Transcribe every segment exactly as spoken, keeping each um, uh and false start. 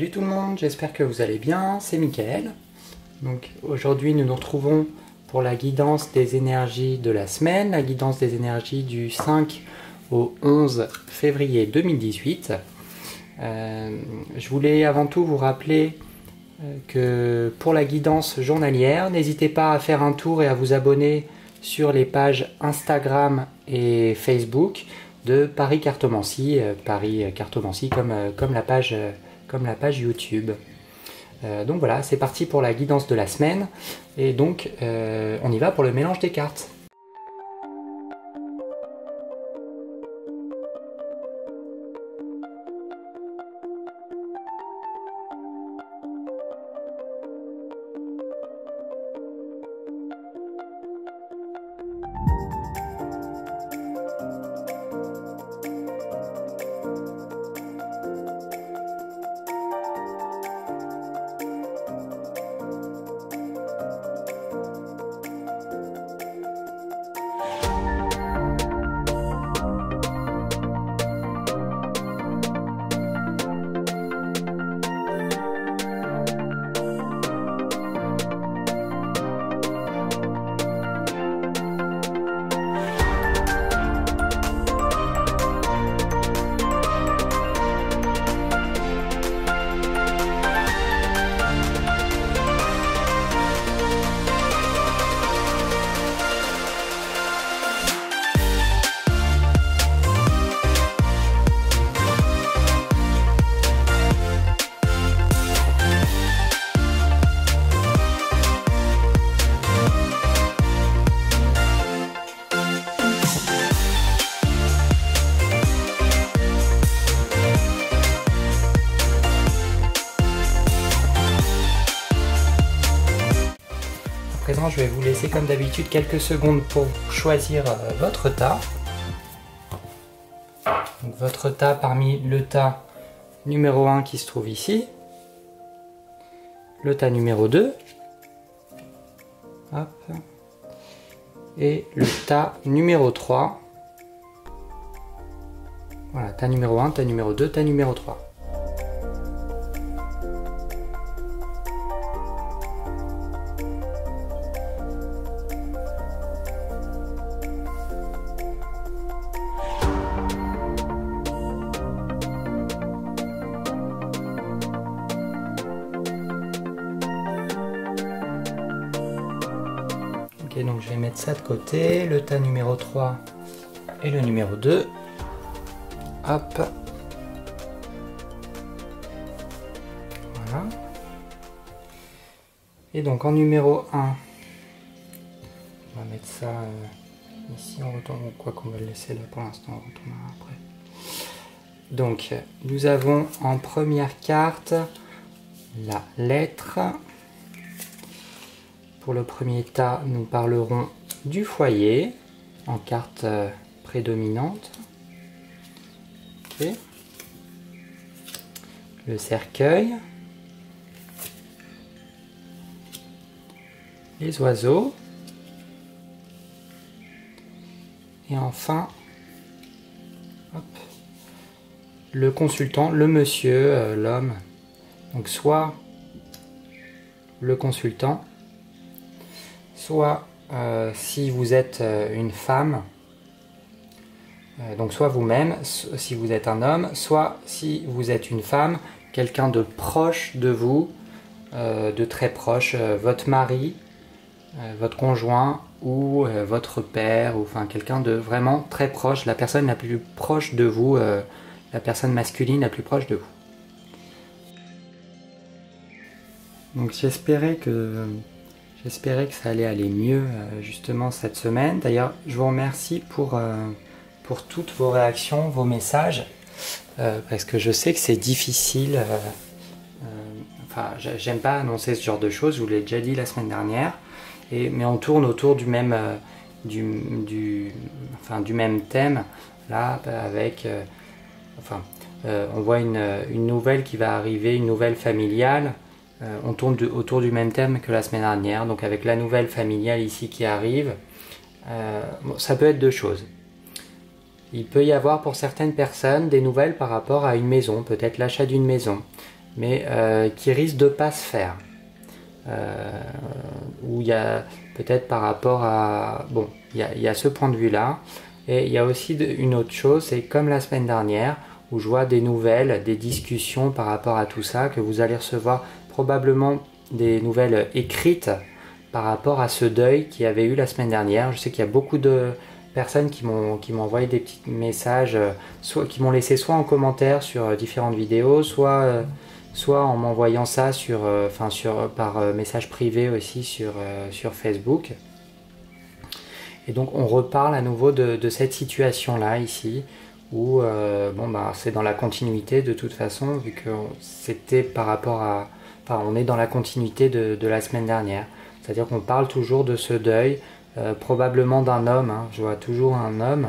Salut tout le monde, j'espère que vous allez bien, c'est Mickaël. Donc aujourd'hui nous nous retrouvons pour la guidance des énergies de la semaine, la guidance des énergies du cinq au onze février deux mille dix-huit. Euh, je voulais avant tout vous rappeler que pour la guidance journalière, n'hésitez pas à faire un tour et à vous abonner sur les pages Instagram et Facebook de Paris Cartomancie, euh, Paris Cartomancie comme, euh, comme, la page, euh, comme la page YouTube. Euh, donc voilà, c'est parti pour la guidance de la semaine, et donc euh, on y va pour le mélange des cartes. Je vais vous laisser comme d'habitude quelques secondes pour choisir votre tas. Donc, votre tas parmi le tas numéro un qui se trouve ici, le tas numéro deux, hop, et le tas numéro trois. Voilà, tas numéro un, tas numéro deux, tas numéro trois. Ok, donc je vais mettre ça de côté, le tas numéro trois et le numéro deux. Hop. Voilà. Et donc en numéro un, on va mettre ça euh, ici, on retourne, quoi qu'on va le laisser là pour l'instant, on retournera après. Donc nous avons en première carte la lettre. Pour le premier tas, nous parlerons du foyer, en carte prédominante. Okay. Le cercueil. Les oiseaux. Et enfin, hop, le consultant, le monsieur, euh, l'homme. Donc soit le consultant, soit euh, si vous êtes euh, une femme, euh, donc soit vous-même, so si vous êtes un homme, soit si vous êtes une femme, quelqu'un de proche de vous, euh, de très proche, euh, votre mari, euh, votre conjoint ou euh, votre père, ou enfin quelqu'un de vraiment très proche, la personne la plus proche de vous, euh, la personne masculine la plus proche de vous. Donc j'espérais que... J'espérais que ça allait aller mieux euh, justement cette semaine. D'ailleurs, je vous remercie pour, euh, pour toutes vos réactions, vos messages, euh, parce que je sais que c'est difficile. Euh, euh, enfin, j'aime pas annoncer ce genre de choses, je vous l'ai déjà dit la semaine dernière, et, mais on tourne autour du même, euh, du, du, enfin, du même thème, là, avec... Euh, enfin, euh, on voit une, une nouvelle qui va arriver, une nouvelle familiale. Euh, on tourne de, autour du même thème que la semaine dernière, donc avec la nouvelle familiale ici qui arrive, euh, bon, ça peut être deux choses. Il peut y avoir pour certaines personnes des nouvelles par rapport à une maison, peut-être l'achat d'une maison, mais euh, qui risque de ne pas se faire. Euh, où il y a peut-être par rapport à... Bon, il y, y a ce point de vue-là. Et il y a aussi de, une autre chose, c'est comme la semaine dernière, où je vois des nouvelles, des discussions par rapport à tout ça, que vous allez recevoir probablement des nouvelles écrites par rapport à ce deuil qu'il y avait eu la semaine dernière. Je sais qu'il y a beaucoup de personnes qui m'ont qui m'ont envoyé des petits messages, euh, soit, qui m'ont laissé soit en commentaire sur euh, différentes vidéos, soit, euh, soit en m'envoyant ça sur, euh, enfin sur, par euh, message privé aussi sur, euh, sur Facebook. Et donc on reparle à nouveau de, de cette situation-là ici, où euh, bon, bah, c'est dans la continuité de toute façon, vu que c'était par rapport à... Enfin, on est dans la continuité de, de la semaine dernière. C'est-à-dire qu'on parle toujours de ce deuil, euh, probablement d'un homme, hein. Je vois toujours un homme.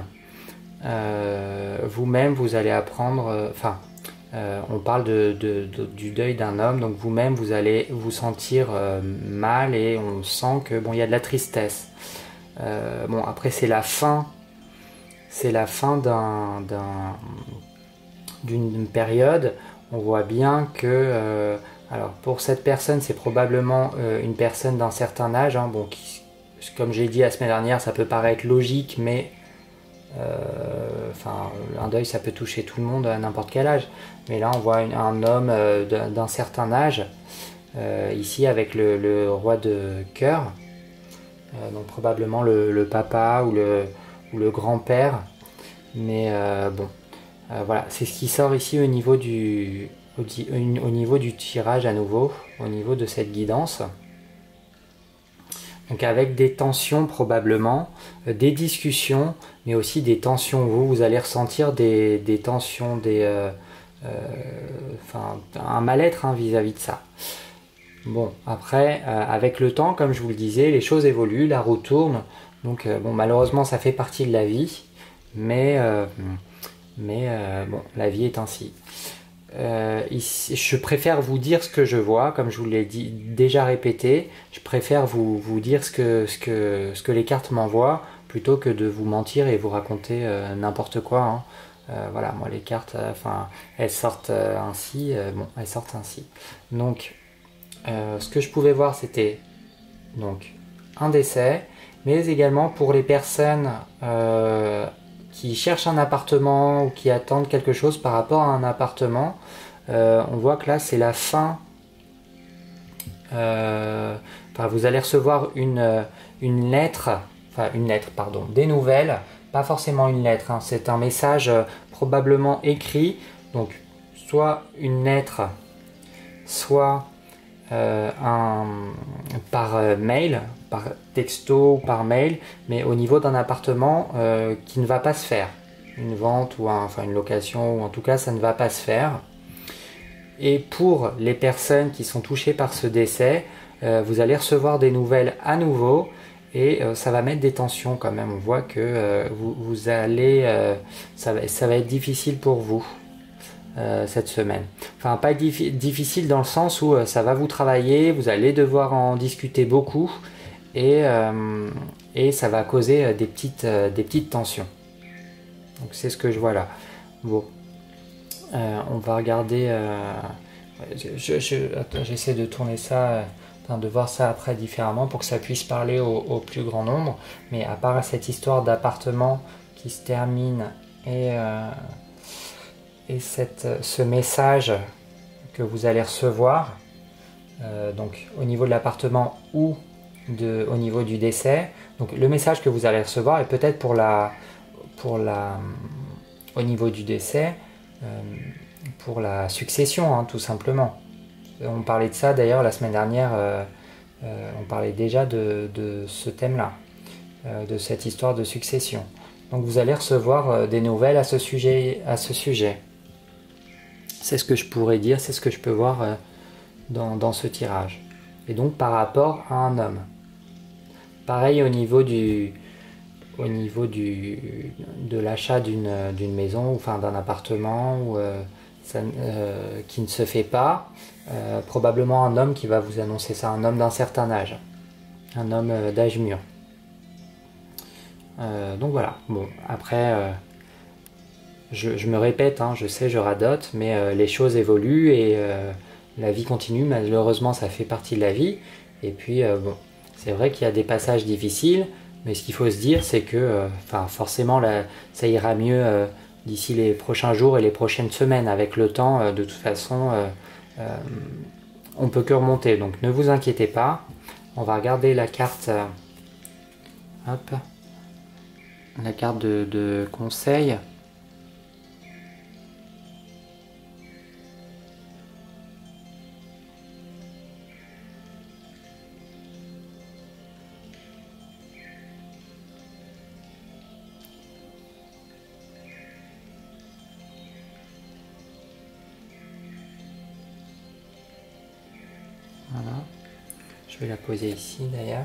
Euh, vous-même, vous allez apprendre... Enfin, euh, euh, on parle de, de, de, du deuil d'un homme, donc vous-même, vous allez vous sentir euh, mal, et on sent que bon, il y a de la tristesse. Euh, bon, après, c'est la fin. C'est la fin d'un, d'un, d'une période. On voit bien que... Euh, alors pour cette personne, c'est probablement euh, une personne d'un certain âge, hein, bon, qui, comme j'ai dit la semaine dernière, ça peut paraître logique, mais euh, enfin, un deuil ça peut toucher tout le monde à n'importe quel âge. Mais là on voit une, un homme euh, d'un certain âge, euh, ici avec le, le roi de cœur, euh, donc probablement le, le papa ou le, ou le grand-père, mais euh, bon, euh, voilà, c'est ce qui sort ici au niveau du... Au, au niveau du tirage à nouveau, au niveau de cette guidance. Donc avec des tensions probablement, euh, des discussions, mais aussi des tensions. Vous, vous allez ressentir des, des tensions, des, euh, euh, enfin, un mal-être hein, vis-à-vis de ça. Bon, après, euh, avec le temps, comme je vous le disais, les choses évoluent, la roue tourne. Donc euh, bon, malheureusement, ça fait partie de la vie, mais, euh, mais euh, bon, la vie est ainsi. Euh, ici, je préfère vous dire ce que je vois, comme je vous l'ai dit, déjà répété, je préfère vous, vous dire ce que, ce que, ce que les cartes m'envoient, plutôt que de vous mentir et vous raconter euh, n'importe quoi. Hein. Euh, voilà, moi les cartes, enfin, euh, elles sortent euh, ainsi, euh, bon, elles sortent ainsi. Donc, euh, ce que je pouvais voir, c'était donc un décès, mais également pour les personnes... Euh, qui cherchent un appartement ou qui attendent quelque chose par rapport à un appartement, euh, on voit que là c'est la fin. Euh, enfin, vous allez recevoir une, une lettre, enfin une lettre, pardon, des nouvelles, pas forcément une lettre, hein, c'est un message euh, probablement écrit, donc soit une lettre, soit euh, un, par euh, mail, par texto ou par mail, mais au niveau d'un appartement euh, qui ne va pas se faire. Une vente ou un, enfin une location, ou en tout cas ça ne va pas se faire. Et pour les personnes qui sont touchées par ce décès, euh, vous allez recevoir des nouvelles à nouveau et euh, ça va mettre des tensions quand même. On voit que euh, vous, vous allez, euh, ça, va, ça va être difficile pour vous euh, cette semaine. Enfin pas dif- difficile dans le sens où euh, ça va vous travailler, vous allez devoir en discuter beaucoup. Et, euh, et ça va causer des petites, euh, des petites tensions. Donc c'est ce que je vois là. Bon, euh, on va regarder. Euh, je, je, attends, j'essaie de tourner ça, euh, de voir ça après différemment pour que ça puisse parler au, au plus grand nombre. Mais à part cette histoire d'appartement qui se termine et, euh, et cette, ce message que vous allez recevoir, euh, donc au niveau de l'appartement ou De, au niveau du décès, donc le message que vous allez recevoir est peut-être pour la, pour la, au niveau du décès, euh, pour la succession, hein, tout simplement. On parlait de ça d'ailleurs la semaine dernière, euh, euh, on parlait déjà de, de ce thème-là, euh, de cette histoire de succession. Donc vous allez recevoir euh, des nouvelles à ce sujet, à ce sujet. C'est ce que je pourrais dire, c'est ce que je peux voir euh, dans, dans ce tirage. Et donc par rapport à un homme. Pareil au niveau du, au niveau du, de l'achat d'une d'une maison, ou enfin d'un appartement, ou euh, ça, euh, qui ne se fait pas. Euh, probablement un homme qui va vous annoncer ça, un homme d'un certain âge, un homme euh, d'âge mûr. Euh, donc voilà. Bon après, euh, je, je me répète, hein, je sais, je radote, mais euh, les choses évoluent et euh, la vie continue, malheureusement ça fait partie de la vie, et puis euh, bon, c'est vrai qu'il y a des passages difficiles, mais ce qu'il faut se dire c'est que enfin euh, forcément là, ça ira mieux euh, d'ici les prochains jours et les prochaines semaines, avec le temps euh, de toute façon euh, euh, on peut que remonter, donc ne vous inquiétez pas. On va regarder la carte euh, hop, la carte de, de conseil. Voilà. Je vais la poser ici d'ailleurs.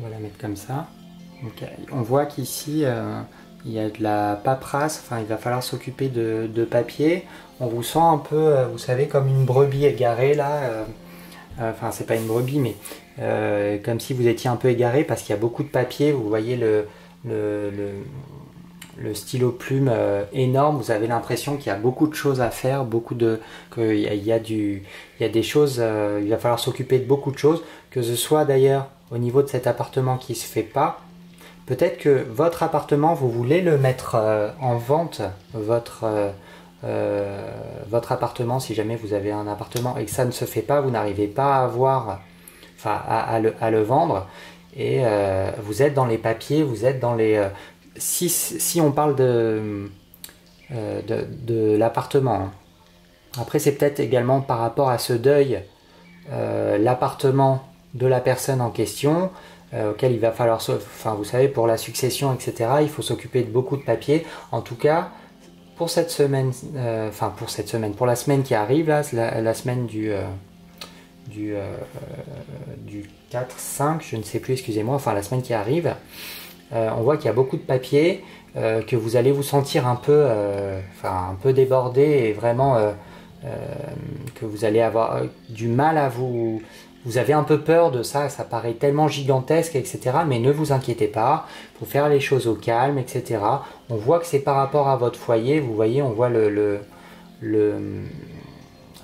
On va la mettre comme ça. Donc, on voit qu'ici euh, il y a de la paperasse, enfin il va falloir s'occuper de, de papier. On vous sent un peu, vous savez, comme une brebis égarée là. Euh, euh, enfin c'est pas une brebis, mais euh, comme si vous étiez un peu égaré parce qu'il y a beaucoup de papier. Vous voyez le Le, le, le stylo plume euh, énorme, vous avez l'impression qu'il y a beaucoup de choses à faire, beaucoup de, qu'il y a, il y a du, il y a des choses, euh, il va falloir s'occuper de beaucoup de choses, que ce soit d'ailleurs au niveau de cet appartement qui se fait pas. Peut-être que votre appartement, vous voulez le mettre euh, en vente, votre, euh, euh, votre appartement, si jamais vous avez un appartement et que ça ne se fait pas, vous n'arrivez pas à avoir, enfin à, à, le, à le vendre. Et euh, vous êtes dans les papiers, vous êtes dans les... Euh, si, si on parle de, euh, de, de l'appartement, hein. Après c'est peut-être également par rapport à ce deuil, euh, l'appartement de la personne en question, euh, auquel il va falloir... Enfin vous savez, pour la succession, et cetera, il faut s'occuper de beaucoup de papiers. En tout cas, pour cette semaine, euh, enfin pour cette semaine, pour la semaine qui arrive, là, la, la semaine du... Euh, du, euh, du quatre, cinq, je ne sais plus, excusez-moi, enfin la semaine qui arrive, euh, on voit qu'il y a beaucoup de papiers, euh, que vous allez vous sentir un peu, euh, enfin, un peu débordé et vraiment euh, euh, que vous allez avoir euh, du mal à vous... Vous avez un peu peur de ça, ça paraît tellement gigantesque, et cetera. Mais ne vous inquiétez pas, il faut faire les choses au calme, et cetera. On voit que c'est par rapport à votre foyer, vous voyez, on voit le... le, le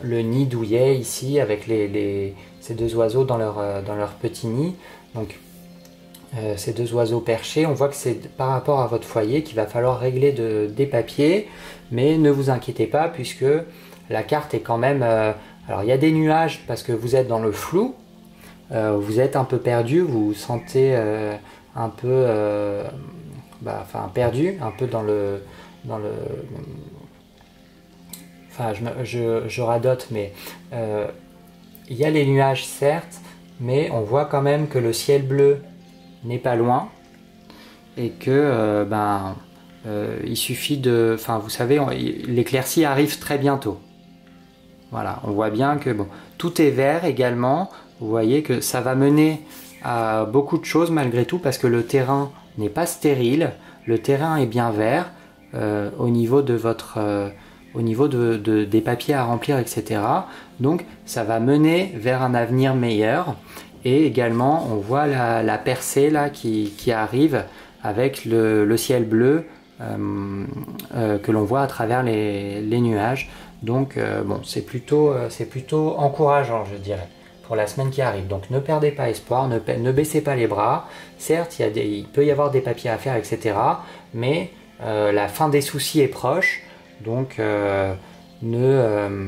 le nid douillet ici avec les, les, ces deux oiseaux dans leur, euh, dans leur petit nid, donc euh, ces deux oiseaux perchés, on voit que c'est par rapport à votre foyer qu'il va falloir régler de, des papiers, mais ne vous inquiétez pas puisque la carte est quand même, euh, alors il y a des nuages parce que vous êtes dans le flou, euh, vous êtes un peu perdu, vous vous sentez euh, un peu euh, bah, enfin perdu, un peu dans le dans le Enfin, je, je, je radote, mais euh, il y a les nuages, certes, mais on voit quand même que le ciel bleu n'est pas loin et que, euh, ben, euh, il suffit de... Enfin, vous savez, l'éclaircie arrive très bientôt. Voilà, on voit bien que, bon, tout est vert également. Vous voyez que ça va mener à beaucoup de choses malgré tout parce que le terrain n'est pas stérile. Le terrain est bien vert euh, au niveau de votre... Euh, au niveau de, de, des papiers à remplir, et cetera. Donc ça va mener vers un avenir meilleur. Et également, on voit la, la percée là qui, qui arrive avec le, le ciel bleu euh, euh, que l'on voit à travers les, les nuages. Donc euh, bon, c'est plutôt, euh, c'est plutôt encourageant, je dirais, pour la semaine qui arrive. Donc ne perdez pas espoir, ne, ne baissez pas les bras. Certes, il y a des, il peut y avoir des papiers à faire, et cetera. Mais euh, la fin des soucis est proche. Donc, euh, ne, euh,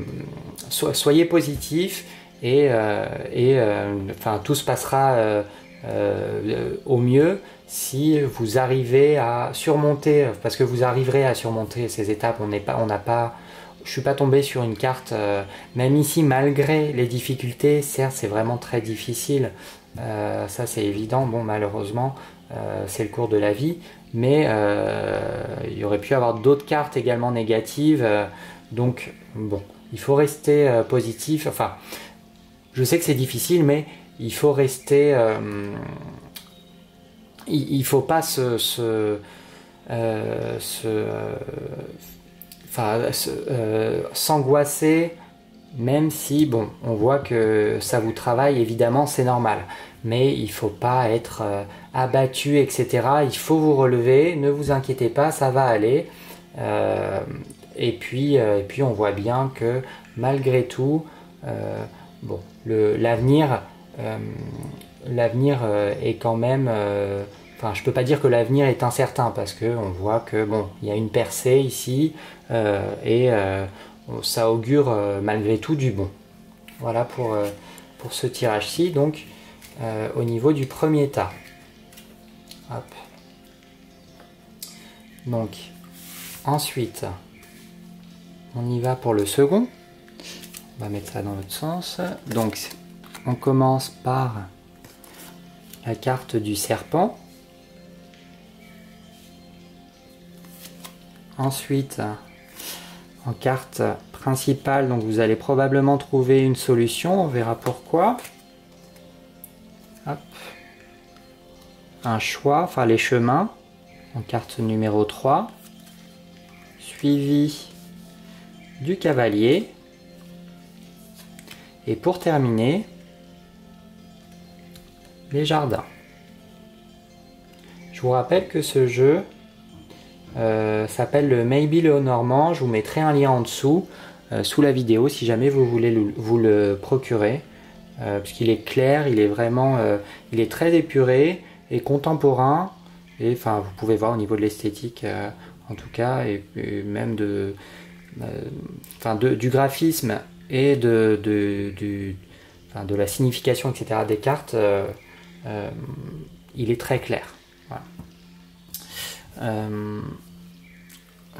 so, soyez positif et, euh, et euh, enfin, tout se passera euh, euh, au mieux si vous arrivez à surmonter, parce que vous arriverez à surmonter ces étapes. On n'est pas, on n'a pas, je suis pas tombé sur une carte, euh, même ici, malgré les difficultés. Certes, c'est vraiment très difficile, euh, ça c'est évident. Bon, malheureusement, euh, c'est le cours de la vie. Mais euh, il y aurait pu avoir d'autres cartes également négatives, euh, donc bon, il faut rester euh, positif, enfin, je sais que c'est difficile, mais il faut rester, euh, il, il faut pas se, se, euh, se, euh, enfin, se, euh, s'angoisser Même si, bon, on voit que ça vous travaille, évidemment, c'est normal. Mais il ne faut pas être euh, abattu, et cetera. Il faut vous relever, ne vous inquiétez pas, ça va aller. Euh, et, puis, euh, et puis, on voit bien que, malgré tout, euh, bon, l'avenir euh, l'avenir euh, est quand même... Euh, Enfin, je ne peux pas dire que l'avenir est incertain parce qu'on voit que bon, il y a une percée ici euh, et euh, ça augure euh, malgré tout du bon. Voilà pour, euh, pour ce tirage-ci, donc euh, au niveau du premier tas. Hop. Donc, ensuite, on y va pour le second. On va mettre ça dans l'autre sens. Donc, on commence par la carte du serpent. Ensuite, en carte principale, donc vous allez probablement trouver une solution, on verra pourquoi. Hop. Un choix, enfin les chemins, en carte numéro trois, suivi du cavalier. Et pour terminer, les jardins. Je vous rappelle que ce jeu... Euh, s'appelle le Maybe Lenormand. Je vous mettrai un lien en dessous euh, sous la vidéo si jamais vous voulez le, vous le procurer, euh, puisqu'il est clair, il est vraiment euh, il est très épuré et contemporain, et enfin vous pouvez voir au niveau de l'esthétique euh, en tout cas, et, et même de, euh, enfin, de du graphisme et de de, du, enfin, de la signification, etc. des cartes, euh, euh, il est très clair. Voilà. Euh,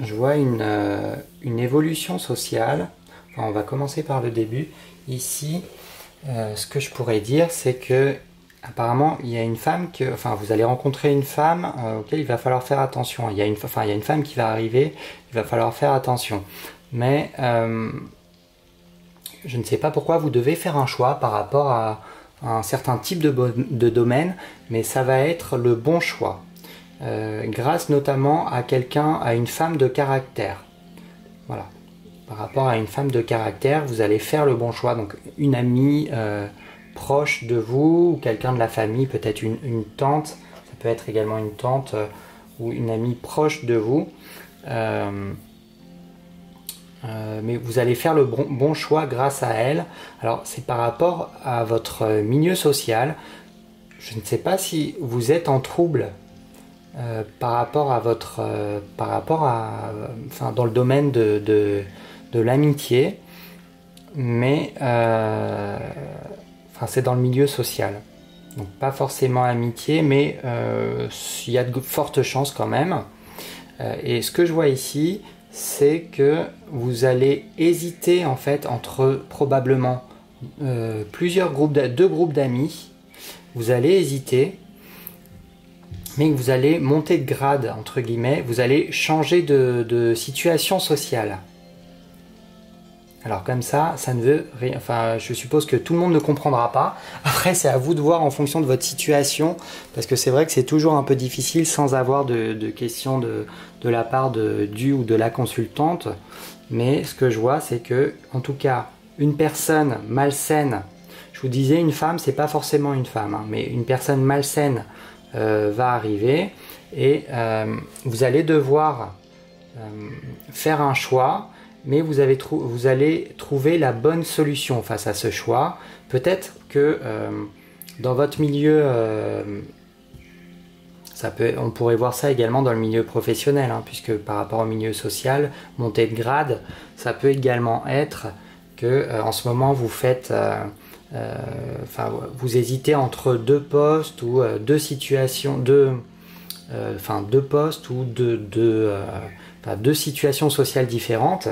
je vois une, euh, une évolution sociale. Enfin, on va commencer par le début. Ici, euh, ce que je pourrais dire, c'est que apparemment, il y a une femme que, enfin, vous allez rencontrer une femme euh, auquel il va falloir faire attention. Il y a une, enfin, il y a une femme qui va arriver. Il va falloir faire attention. Mais euh, je ne sais pas pourquoi vous devez faire un choix par rapport à un certain type de, de domaine, mais ça va être le bon choix. Euh, grâce notamment à quelqu'un, à une femme de caractère. Voilà. Par rapport à une femme de caractère, vous allez faire le bon choix. Donc une amie euh, proche de vous, ou quelqu'un de la famille, peut-être une, une tante, ça peut être également une tante euh, ou une amie proche de vous. Euh, euh, mais vous allez faire le bon, bon choix grâce à elle. Alors c'est par rapport à votre milieu social. Je ne sais pas si vous êtes en trouble. Euh, par rapport à votre euh, par rapport à euh, enfin dans le domaine de, de, de l'amitié, mais euh, enfin c'est dans le milieu social, donc pas forcément amitié, mais euh, il y a de fortes chances quand même, euh, et ce que je vois ici, c'est que vous allez hésiter en fait entre probablement euh, plusieurs groupes de, deux groupes d'amis. Vous allez hésiter, mais que vous allez monter de grade, entre guillemets, vous allez changer de, de situation sociale. Alors comme ça, ça ne veut rien, enfin je suppose que tout le monde ne comprendra pas. Après c'est à vous de voir en fonction de votre situation, parce que c'est vrai que c'est toujours un peu difficile sans avoir de, de questions de, de la part de, du ou de la consultante. Mais ce que je vois, c'est que, en tout cas, une personne malsaine, je vous disais une femme, c'est pas forcément une femme, hein, mais une personne malsaine, Euh, va arriver, et euh, vous allez devoir euh, faire un choix, mais vous, avez trou vous allez trouver la bonne solution face à ce choix. Peut-être que euh, dans votre milieu, euh, ça peut, on pourrait voir ça également dans le milieu professionnel, hein, puisque par rapport au milieu social, montée de grade, ça peut également être que euh, en ce moment vous faites... Euh, Euh, enfin, vous hésitez entre deux postes ou euh, deux situations, deux, euh, enfin, deux postes ou deux, deux, euh, enfin, deux situations sociales différentes.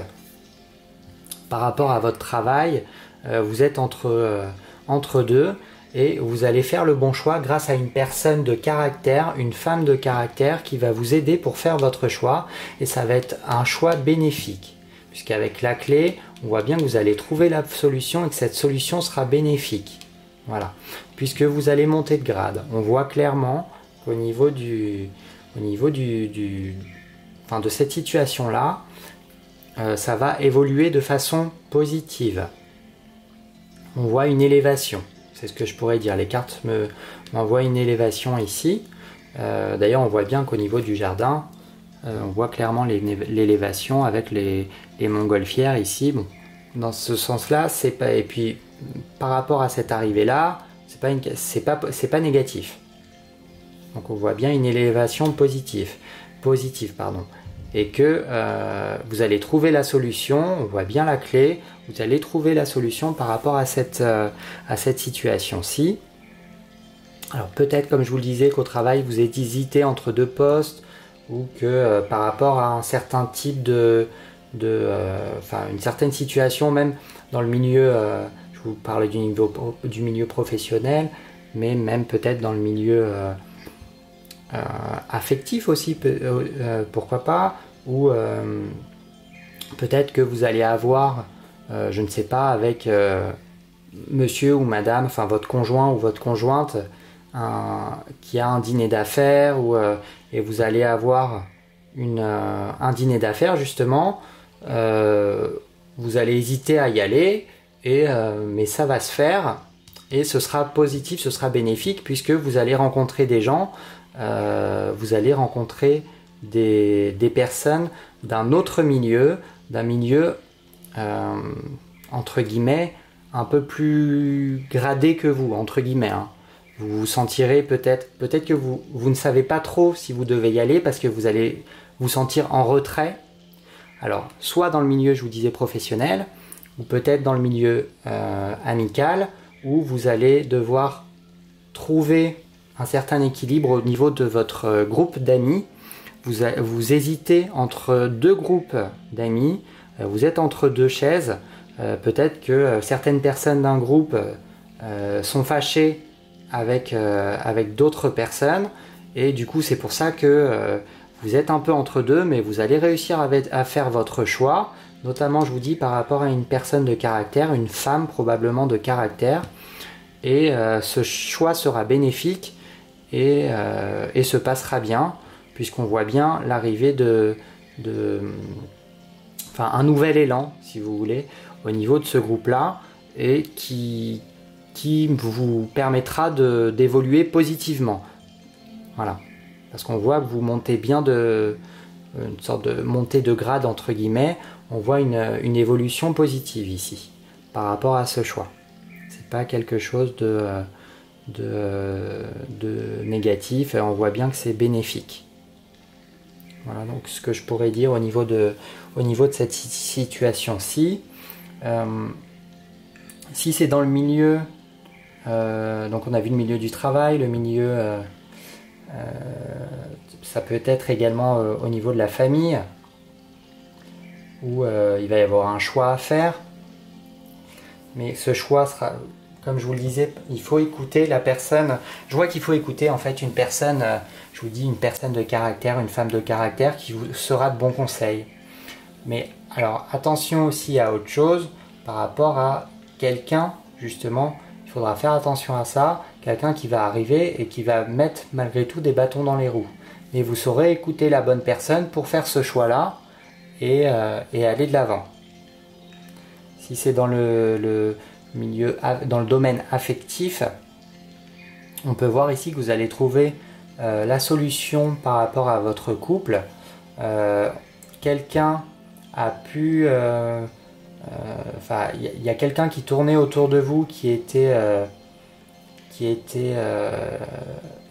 Par rapport à votre travail, euh, vous êtes entre, euh, entre deux, et vous allez faire le bon choix grâce à une personne de caractère, une femme de caractère qui va vous aider pour faire votre choix, et ça va être un choix bénéfique. Puisqu'avec la clé, on voit bien que vous allez trouver la solution et que cette solution sera bénéfique. Voilà. Puisque vous allez monter de grade. On voit clairement qu'au niveau du, au niveau du, du enfin de cette situation-là, euh, ça va évoluer de façon positive. on voit une élévation. C'est ce que je pourrais dire. Les cartes m'envoient une élévation ici. Euh, D'ailleurs, on voit bien qu'au niveau du jardin, euh, on voit clairement l'élévation avec les, les montgolfières ici. Bon, dans ce sens-là, c'est pas. Et puis, par rapport à cette arrivée-là, c'est pas, c'est pas, c'est pas négatif. Donc, on voit bien une élévation positive, positive, pardon. Et que euh, vous allez trouver la solution, on voit bien la clé, vous allez trouver la solution par rapport à cette, euh, à cette situation-ci. Alors peut-être, comme je vous le disais, qu'au travail vous êtes hésité entre deux postes, ou que euh, par rapport à un certain type de... de euh, enfin, une certaine situation, même dans le milieu, euh, je vous parlais du, niveau, du milieu professionnel, mais même peut-être dans le milieu... Euh, Euh, affectif aussi, euh, pourquoi pas, ou euh, peut-être que vous allez avoir, euh, je ne sais pas, avec euh, monsieur ou madame, enfin votre conjoint ou votre conjointe, un, qui a un dîner d'affaires, ou euh, et vous allez avoir une, euh, un dîner d'affaires justement, euh, vous allez hésiter à y aller, et, euh, mais ça va se faire, et ce sera positif, ce sera bénéfique, puisque vous allez rencontrer des gens, Euh, vous allez rencontrer des, des personnes d'un autre milieu, d'un milieu euh, entre guillemets un peu plus gradé que vous, entre guillemets. Hein. Vous vous sentirez peut-être, peut-être que vous, vous ne savez pas trop si vous devez y aller parce que vous allez vous sentir en retrait. Alors, soit dans le milieu, je vous disais professionnel, ou peut-être dans le milieu euh, amical, où vous allez devoir trouver un certain équilibre au niveau de votre groupe d'amis. Vous, vous hésitez entre deux groupes d'amis, vous êtes entre deux chaises, euh, peut-être que certaines personnes d'un groupe euh, sont fâchées avec, euh, avec d'autres personnes, et du coup c'est pour ça que euh, vous êtes un peu entre deux, mais vous allez réussir avec, à faire votre choix, notamment je vous dis par rapport à une personne de caractère, une femme probablement de caractère, et euh, ce choix sera bénéfique. Et, euh, et se passera bien, puisqu'on voit bien l'arrivée de, de enfin, un nouvel élan, si vous voulez, au niveau de ce groupe-là, et qui, qui vous permettra d'évoluer positivement. Voilà. Parce qu'on voit que vous montez bien de... une sorte de montée de grade, entre guillemets. On voit une, une évolution positive ici, par rapport à ce choix. C'est pas quelque chose de... Euh, De, de négatif, et on voit bien que c'est bénéfique. Voilà donc ce que je pourrais dire au niveau de, au niveau de cette situation-ci. Euh, si c'est dans le milieu, euh, donc on a vu le milieu du travail, le milieu, euh, euh, ça peut être également euh, au niveau de la famille, où euh, il va y avoir un choix à faire, mais ce choix sera... Comme je vous le disais, il faut écouter la personne. Je vois qu'il faut écouter en fait une personne, je vous dis une personne de caractère, une femme de caractère qui vous sera de bons conseils. Mais alors attention aussi à autre chose par rapport à quelqu'un, justement, il faudra faire attention à ça, quelqu'un qui va arriver et qui va mettre malgré tout des bâtons dans les roues. Mais vous saurez écouter la bonne personne pour faire ce choix-là et, euh, et aller de l'avant. Si c'est dans le... le milieu, dans le domaine affectif, on peut voir ici que vous allez trouver euh, la solution par rapport à votre couple. Euh, quelqu'un a pu, euh, euh, enfin, il y a, a quelqu'un qui tournait autour de vous qui était, euh, qui était, euh,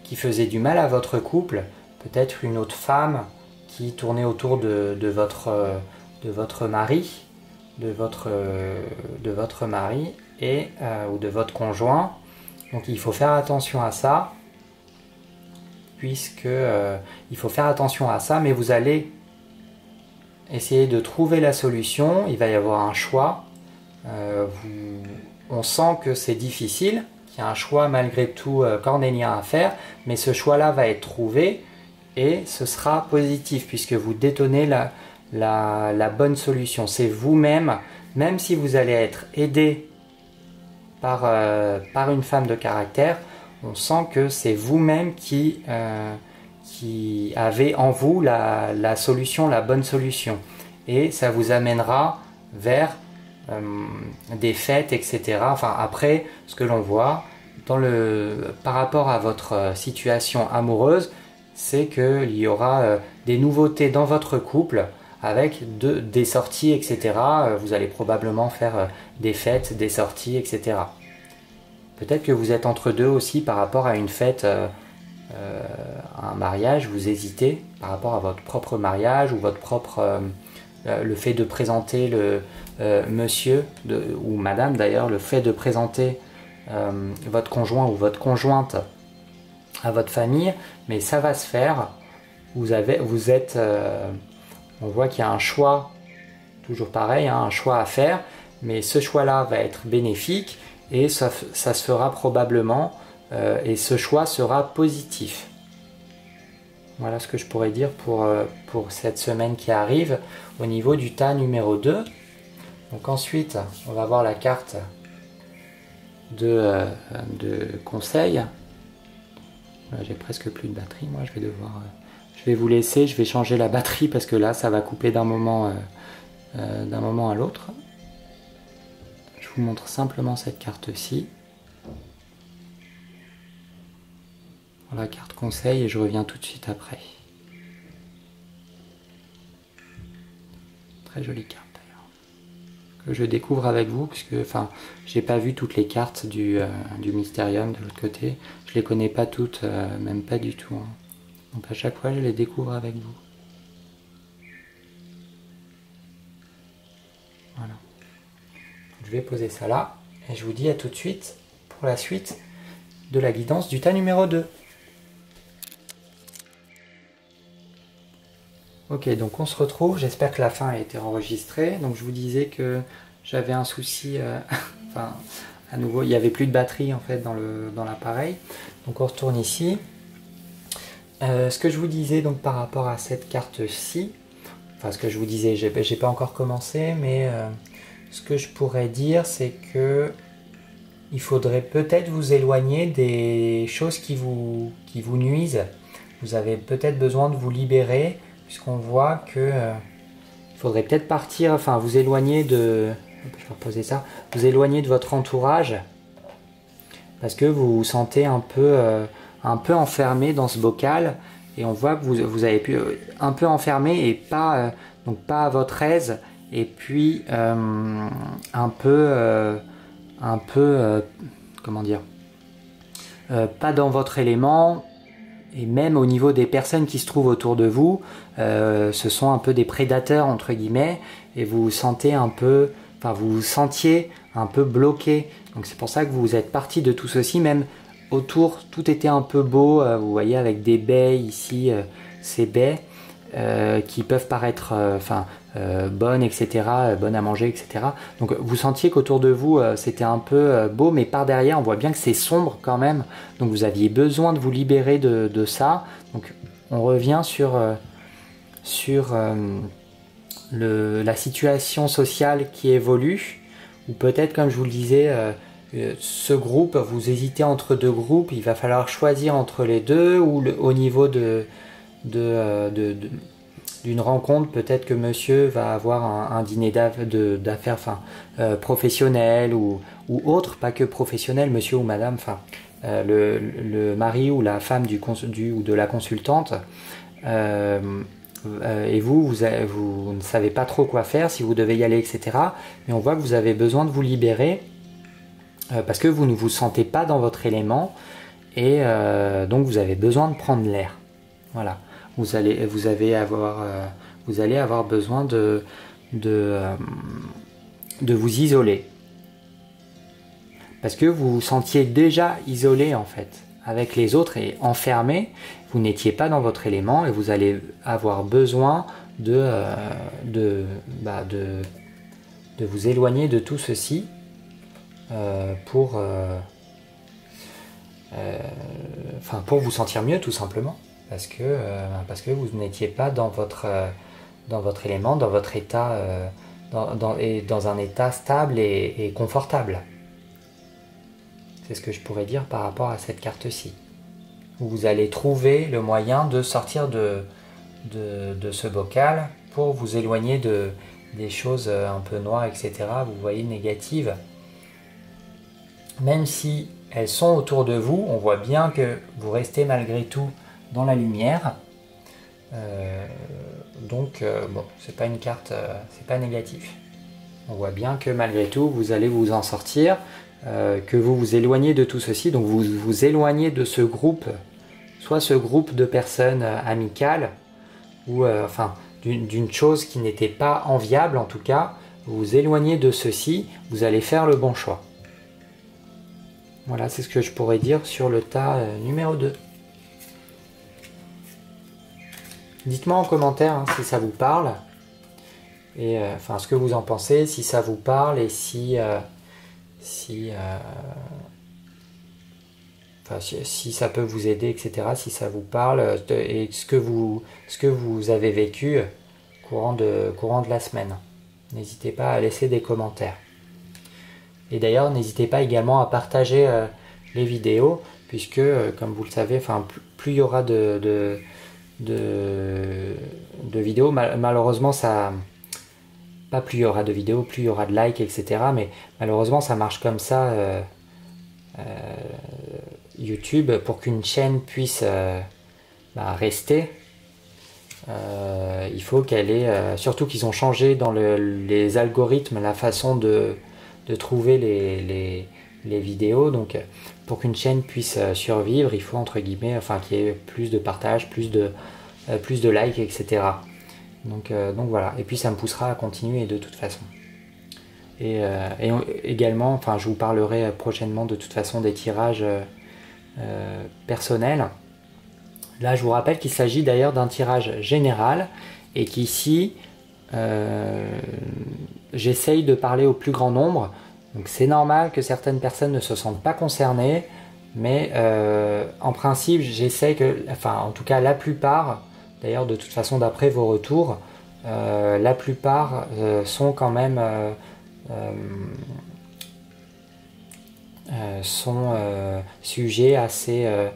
qui faisait du mal à votre couple. Peut-être une autre femme qui tournait autour de, de votre, de votre mari. De votre, de votre mari et, euh, ou de votre conjoint. Donc il faut faire attention à ça, puisque euh, il faut faire attention à ça, mais vous allez essayer de trouver la solution. Il va y avoir un choix. Euh, vous, on sent que c'est difficile, qu'il y a un choix malgré tout euh, cornélien à faire, mais ce choix-là va être trouvé et ce sera positif, puisque vous détonnez la... La, la bonne solution. C'est vous-même, même si vous allez être aidé par, euh, par une femme de caractère, on sent que c'est vous-même qui, euh, qui avez en vous la, la solution, la bonne solution. Et ça vous amènera vers euh, des fêtes, et cetera. Enfin, après, ce que l'on voit dans le, par rapport à votre situation amoureuse, c'est qu'il y aura euh, des nouveautés dans votre couple avec de, des sorties, et cetera. Vous allez probablement faire euh, des fêtes, des sorties, et cetera. Peut-être que vous êtes entre deux aussi par rapport à une fête, euh, euh, à un mariage, vous hésitez par rapport à votre propre mariage ou votre propre... Euh, le fait de présenter le euh, monsieur de, ou madame d'ailleurs, le fait de présenter euh, votre conjoint ou votre conjointe à votre famille, mais ça va se faire. Vous avez, vous êtes, euh, on voit qu'il y a un choix, toujours pareil, hein, un choix à faire, mais ce choix-là va être bénéfique et ça, ça se fera probablement euh, et ce choix sera positif. Voilà ce que je pourrais dire pour, pour cette semaine qui arrive au niveau du tas numéro deux. Donc ensuite, on va voir la carte de, de conseil. J'ai presque plus de batterie, moi je vais devoir... Je vais vous laisser, je vais changer la batterie parce que là, ça va couper d'un moment, euh, d'un moment à l'autre. Je vous montre simplement cette carte-ci. La carte conseil et je reviens tout de suite après. Très jolie carte d'ailleurs que je découvre avec vous, puisque enfin j'ai pas vu toutes les cartes du, euh, du Mysterium de l'autre côté, je les connais pas toutes, euh, même pas du tout, hein. Donc à chaque fois je les découvre avec vous. Voilà, je vais poser ça là et je vous dis à tout de suite pour la suite de la guidance du tas numéro deux. Ok, donc on se retrouve, j'espère que la fin a été enregistrée. Donc je vous disais que j'avais un souci, euh, enfin à nouveau il n'y avait plus de batterie en fait dans le dans l'appareil. Donc on retourne ici. Euh, ce que je vous disais donc par rapport à cette carte-ci, enfin ce que je vous disais, j'ai, j'ai pas encore commencé, mais euh, ce que je pourrais dire c'est que il faudrait peut-être vous éloigner des choses qui vous, qui vous nuisent. Vous avez peut-être besoin de vous libérer, puisqu'on voit que euh, il faudrait peut-être partir, enfin vous éloigner de, je vais reposer ça, vous éloigner de votre entourage parce que vous vous sentez un peu, euh, un peu enfermé dans ce bocal et on voit que vous, vous avez pu euh, un peu enfermé et pas, euh, donc pas à votre aise et puis euh, un peu, euh, un peu, euh, comment dire, euh, pas dans votre élément. Et même au niveau des personnes qui se trouvent autour de vous, euh, ce sont un peu des prédateurs entre guillemets, et vous vous sentez un peu, enfin vous vous sentiez un peu bloqué. Donc c'est pour ça que vous êtes parti de tout ceci, même autour, tout était un peu beau, euh, vous voyez avec des baies ici, euh, ces baies euh, qui peuvent paraître, enfin euh, euh, bonnes, et cetera, euh, bonnes à manger, et cetera. Donc vous sentiez qu'autour de vous euh, c'était un peu euh, beau, mais par derrière on voit bien que c'est sombre quand même. Donc vous aviez besoin de vous libérer de, de ça. Donc on revient sur, euh, sur euh, le, la situation sociale qui évolue. Ou peut-être comme je vous le disais, euh, euh, ce groupe, vous hésitez entre deux groupes, il va falloir choisir entre les deux ou le, au niveau de... de, euh, de, de d'une rencontre, peut-être que monsieur va avoir un, un dîner d'affaires enfin, euh, professionnel ou, ou autre, pas que professionnel, monsieur ou madame, enfin, euh, le, le mari ou la femme du, du ou de la consultante, euh, euh, et vous, vous, vous ne savez pas trop quoi faire, si vous devez y aller, et cetera. Mais on voit que vous avez besoin de vous libérer euh, parce que vous ne vous sentez pas dans votre élément et euh, donc vous avez besoin de prendre l'air. Voilà. Vous allez, vous, avez avoir, euh, vous allez avoir besoin de, de, euh, de vous isoler. Parce que vous vous sentiez déjà isolé en fait, avec les autres et enfermé. Vous n'étiez pas dans votre élément et vous allez avoir besoin de, euh, de, bah, de, de vous éloigner de tout ceci euh, pour, euh, euh, enfin, pour vous sentir mieux tout simplement. Parce que, euh, parce que vous n'étiez pas dans votre, euh, dans votre élément, dans votre état, euh, dans, dans, et dans un état stable et, et confortable. C'est ce que je pourrais dire par rapport à cette carte-ci. Vous allez trouver le moyen de sortir de, de, de ce bocal pour vous éloigner de, des choses un peu noires, et cetera, vous voyez, négatives. Même si elles sont autour de vous, on voit bien que vous restez malgré tout dans la lumière. Euh, donc, euh, bon, c'est pas une carte, euh, c'est pas négatif. On voit bien que malgré tout, vous allez vous en sortir, euh, que vous vous éloignez de tout ceci, donc vous vous éloignez de ce groupe, soit ce groupe de personnes euh, amicales, ou euh, enfin d'une chose qui n'était pas enviable en tout cas, vous vous éloignez de ceci, vous allez faire le bon choix. Voilà, c'est ce que je pourrais dire sur le tas euh, numéro deux. Dites-moi en commentaire hein, si ça vous parle, et euh, enfin ce que vous en pensez, si ça vous parle et si euh, si, euh, enfin, si si ça peut vous aider, et cetera. Si ça vous parle et ce que vous ce que vous avez vécu courant de courant de la semaine. N'hésitez pas à laisser des commentaires. Et d'ailleurs, n'hésitez pas également à partager euh, les vidéos, puisque euh, comme vous le savez, enfin plus il y aura de, de De, de vidéos, Mal, malheureusement ça pas plus il y aura de vidéos, plus il y aura de likes, etc., mais malheureusement ça marche comme ça euh, euh, YouTube. Pour qu'une chaîne puisse euh, bah, rester, euh, il faut qu'elle ait euh, surtout qu'ils ont changé dans le, les algorithmes la façon de, de trouver les, les, les vidéos. Donc pour qu'une chaîne puisse survivre, il faut entre guillemets, enfin qu'il y ait plus de partage, plus de, euh, plus de likes, et cetera. Donc, euh, donc voilà, et puis ça me poussera à continuer de toute façon. Et, euh, et on, également, enfin je vous parlerai prochainement de toute façon des tirages euh, euh, personnels. Là je vous rappelle qu'il s'agit d'ailleurs d'un tirage général, et qu'ici euh, j'essaye de parler au plus grand nombre. Donc c'est normal que certaines personnes ne se sentent pas concernées, mais euh, en principe j'essaie que, enfin en tout cas la plupart, d'ailleurs de toute façon d'après vos retours, euh, la plupart euh, sont quand même euh, euh, euh, sont euh, sujets assez, euh,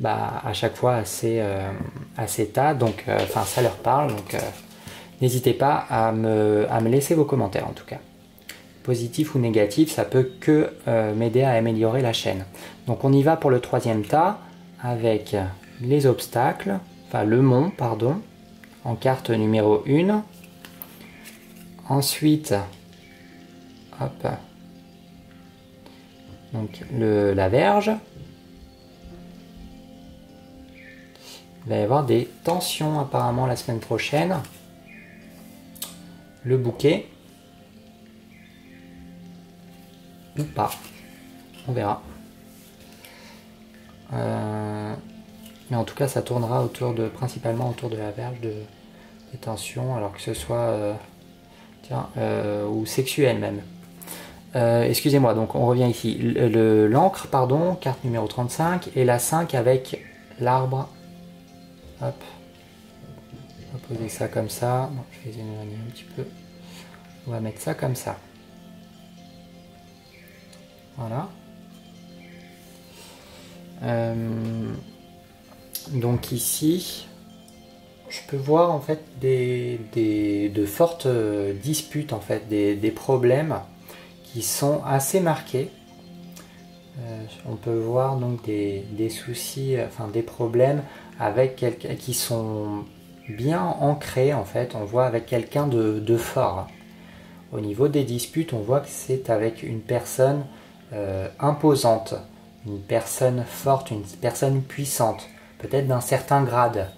bah, à chaque fois assez, euh, assez tas, donc enfin euh, ça leur parle, donc euh, n'hésitez pas à me, à me laisser vos commentaires en tout cas. Positif ou négatif, ça peut que euh, m'aider à améliorer la chaîne. Donc on y va pour le troisième tas avec les obstacles, enfin le mont, pardon, en carte numéro un. Ensuite, hop, donc le, la verge. Il va y avoir des tensions apparemment la semaine prochaine. Le bouquet. Ou pas, on verra. Euh, mais en tout cas, ça tournera autour de, principalement autour de la verge de, des tensions, alors que ce soit euh, tiens, euh, ou sexuel même. Euh, Excusez-moi, donc on revient ici. L'encre, le, pardon, carte numéro trente-cinq, et la cinq avec l'arbre. Hop, on va poser ça comme ça. Bon, je vais éloigner un petit peu. On va mettre ça comme ça. Voilà. Euh, donc ici, je peux voir en fait des, des, de fortes disputes, en fait, des, des problèmes qui sont assez marqués. Euh, on peut voir donc des, des soucis, enfin des problèmes avec quelqu'un qui sont bien ancrés en fait. On voit avec quelqu'un de, de fort. Au niveau des disputes, on voit que c'est avec une personne Euh, imposante, une personne forte, une personne puissante, peut-être d'un certain grade,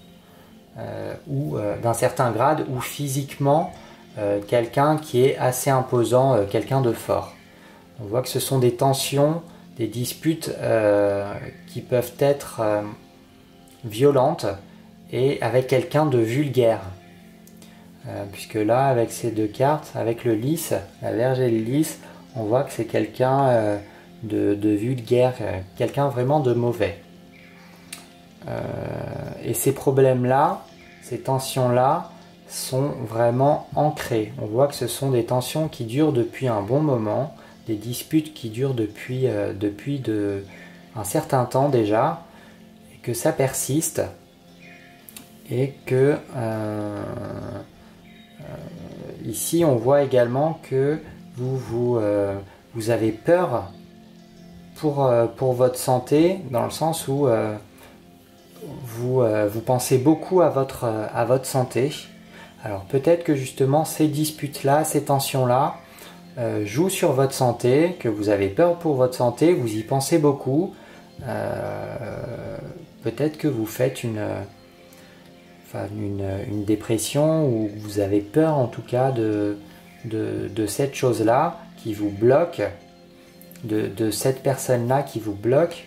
euh, ou euh, d'un certain grade ou physiquement euh, quelqu'un qui est assez imposant, euh, quelqu'un de fort. On voit que ce sont des tensions, des disputes euh, qui peuvent être euh, violentes et avec quelqu'un de vulgaire. Euh, puisque là, avec ces deux cartes, avec le lys, la verge et le lys, on voit que c'est quelqu'un euh, de, de vulgaire, euh, quelqu'un vraiment de mauvais. Euh, et ces problèmes-là, ces tensions-là, sont vraiment ancrées. On voit que ce sont des tensions qui durent depuis un bon moment, des disputes qui durent depuis, euh, depuis de, un certain temps déjà, et que ça persiste, et que... Euh, euh, ici on voit également que vous, vous, euh, vous avez peur pour, euh, pour votre santé, dans le sens où euh, vous, euh, vous pensez beaucoup à votre, euh, à votre santé. Alors peut-être que justement ces disputes-là, ces tensions-là, euh, jouent sur votre santé, que vous avez peur pour votre santé, vous y pensez beaucoup. Euh, peut-être que vous faites une, enfin une, une dépression, ou vous avez peur en tout cas de, de, de cette chose-là qui vous bloque, de, de cette personne-là qui vous bloque.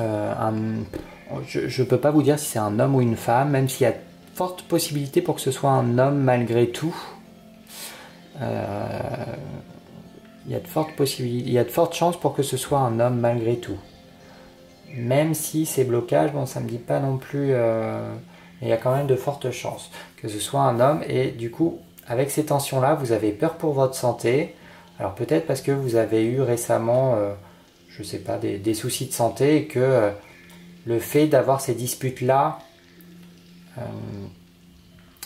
Euh, un, je ne peux pas vous dire si c'est un homme ou une femme, même s'il y a forte possibilité pour que ce soit un homme malgré tout. Euh, il y a de fortes possibilités, il y a de fortes chances pour que ce soit un homme malgré tout. Même si ces blocages, bon, ça me dit pas non plus, euh, mais il y a quand même de fortes chances que ce soit un homme. Et du coup, avec ces tensions-là, vous avez peur pour votre santé. Alors peut-être parce que vous avez eu récemment, euh, je sais pas, des, des soucis de santé, et que euh, le fait d'avoir ces disputes-là, Euh,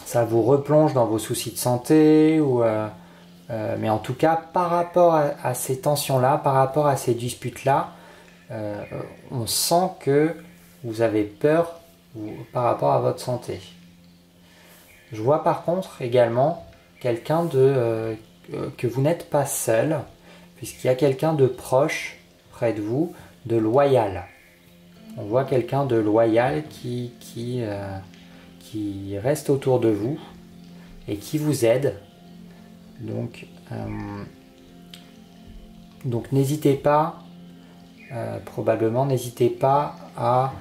ça vous replonge dans vos soucis de santé, ou euh, euh, mais en tout cas par rapport à, à ces tensions-là, par rapport à ces disputes-là, euh, on sent que vous avez peur ou, par rapport à votre santé. Je vois par contre également quelqu'un de euh, que vous n'êtes pas seul, puisqu'il y a quelqu'un de proche près de vous, de loyal. On voit quelqu'un de loyal qui... qui euh, qui reste autour de vous et qui vous aide. Donc euh, donc n'hésitez pas, euh, probablement n'hésitez pas à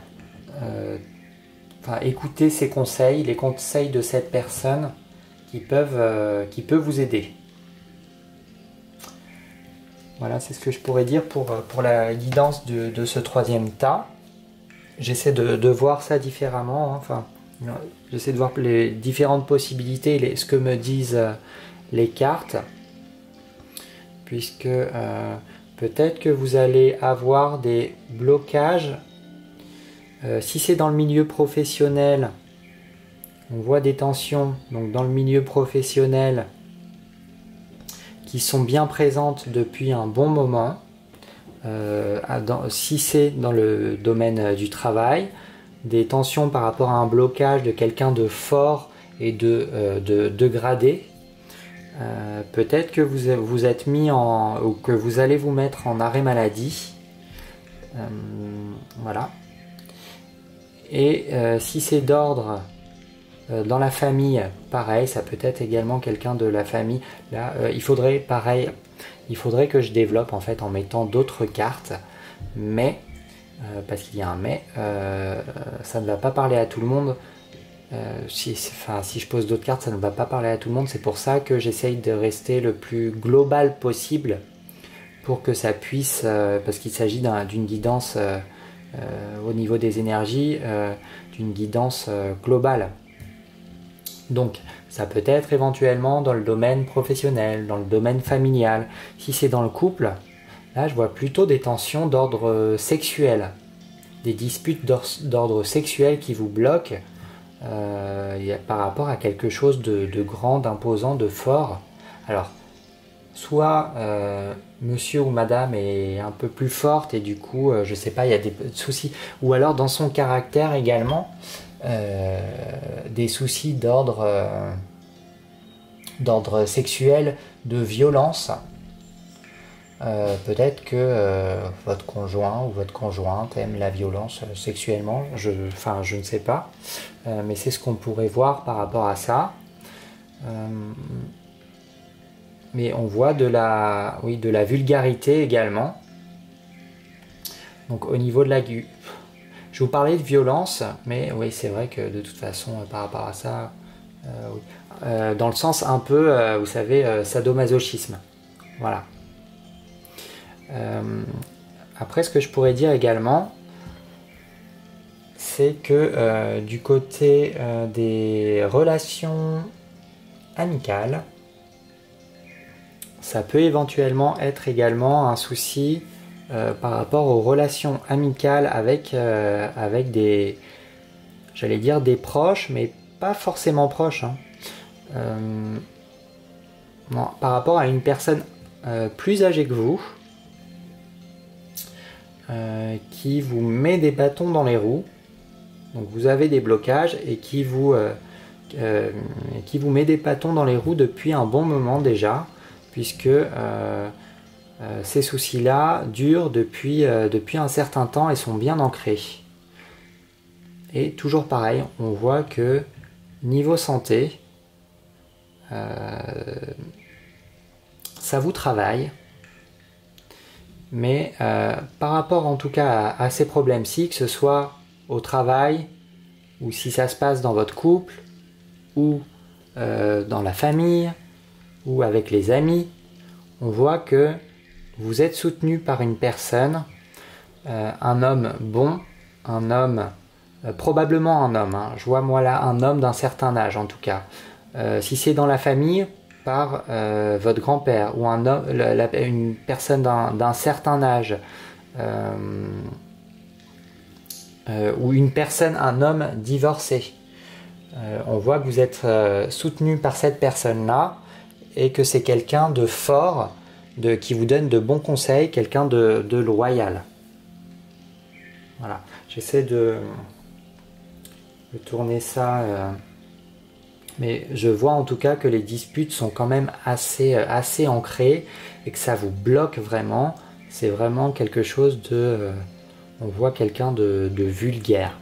euh, enfin, écouter ces conseils, les conseils de cette personne qui peuvent euh, qui peut vous aider. Voilà, c'est ce que je pourrais dire pour, pour la guidance de, de ce troisième tas. J'essaie de, de voir ça différemment, hein, enfin j'essaie de voir les différentes possibilités, les, ce que me disent les cartes, puisque euh, peut-être que vous allez avoir des blocages. Euh, si c'est dans le milieu professionnel, on voit des tensions donc dans le milieu professionnel qui sont bien présentes depuis un bon moment. Euh, dans, si c'est dans le domaine du travail, des tensions par rapport à un blocage de quelqu'un de fort et de, euh, de, de gradé. Euh, peut-être que vous vous êtes mis en, ou que vous allez vous mettre en arrêt maladie. Euh, voilà. Et euh, si c'est d'ordre euh, dans la famille, pareil, ça peut être également quelqu'un de la famille. Là, euh, il faudrait, pareil, il faudrait que je développe en fait en mettant d'autres cartes, mais Euh, parce qu'il y a un mais, euh, ça ne va pas parler à tout le monde. Euh, si, enfin, si je pose d'autres cartes, ça ne va pas parler à tout le monde. C'est pour ça que j'essaye de rester le plus global possible pour que ça puisse, euh, parce qu'il s'agit d'un, d'une guidance euh, euh, au niveau des énergies, euh, d'une guidance euh, globale. Donc, ça peut être éventuellement dans le domaine professionnel, dans le domaine familial. Si c'est dans le couple, là, je vois plutôt des tensions d'ordre sexuel, des disputes d'ordre sexuel qui vous bloquent euh, par rapport à quelque chose de, de grand, d'imposant, de fort. Alors, soit euh, monsieur ou madame est un peu plus forte et du coup, euh, je sais pas, il y a des soucis. Ou alors dans son caractère également, euh, des soucis d'ordre euh, d'ordre sexuel, de violence. Euh, peut-être que euh, votre conjoint ou votre conjointe aime la violence euh, sexuellement, je, enfin je ne sais pas, euh, mais c'est ce qu'on pourrait voir par rapport à ça. Euh, mais on voit de la, oui, de la vulgarité également. Donc au niveau de la... Je vous parlais de violence, mais oui c'est vrai que de toute façon euh, par rapport à ça, euh, oui. euh, dans le sens un peu, euh, vous savez, euh, sadomasochisme. Voilà. Euh, après, ce que je pourrais dire également, c'est que euh, du côté euh, des relations amicales, ça peut éventuellement être également un souci euh, par rapport aux relations amicales avec, euh, avec des, j'allais dire des proches, mais pas forcément proches, hein. euh, bon, par rapport à une personne euh, plus âgée que vous, euh, qui vous met des bâtons dans les roues. Donc vous avez des blocages et qui vous, euh, euh, qui vous met des bâtons dans les roues depuis un bon moment déjà, puisque euh, euh, ces soucis-là durent depuis, euh, depuis un certain temps et sont bien ancrés. Et toujours pareil, on voit que niveau santé, euh, ça vous travaille, mais euh, par rapport en tout cas à, à ces problèmes-ci, que ce soit au travail, ou si ça se passe dans votre couple, ou euh, dans la famille, ou avec les amis, on voit que vous êtes soutenu par une personne, euh, un homme bon, un homme... Euh, probablement un homme, hein. Je vois moi là un homme d'un certain âge en tout cas. Euh, si c'est dans la famille, par euh, votre grand-père ou un homme, la, la, une personne d'un d'un certain âge euh, euh, ou une personne, un homme divorcé. Euh, on voit que vous êtes euh, soutenu par cette personne-là et que c'est quelqu'un de fort, de, qui vous donne de bons conseils, quelqu'un de, de loyal. Voilà, j'essaie de... Je vais tourner ça, euh, mais je vois en tout cas que les disputes sont quand même assez, euh, assez ancrées et que ça vous bloque vraiment. C'est vraiment quelque chose de... Euh, on voit quelqu'un de, de vulgaire.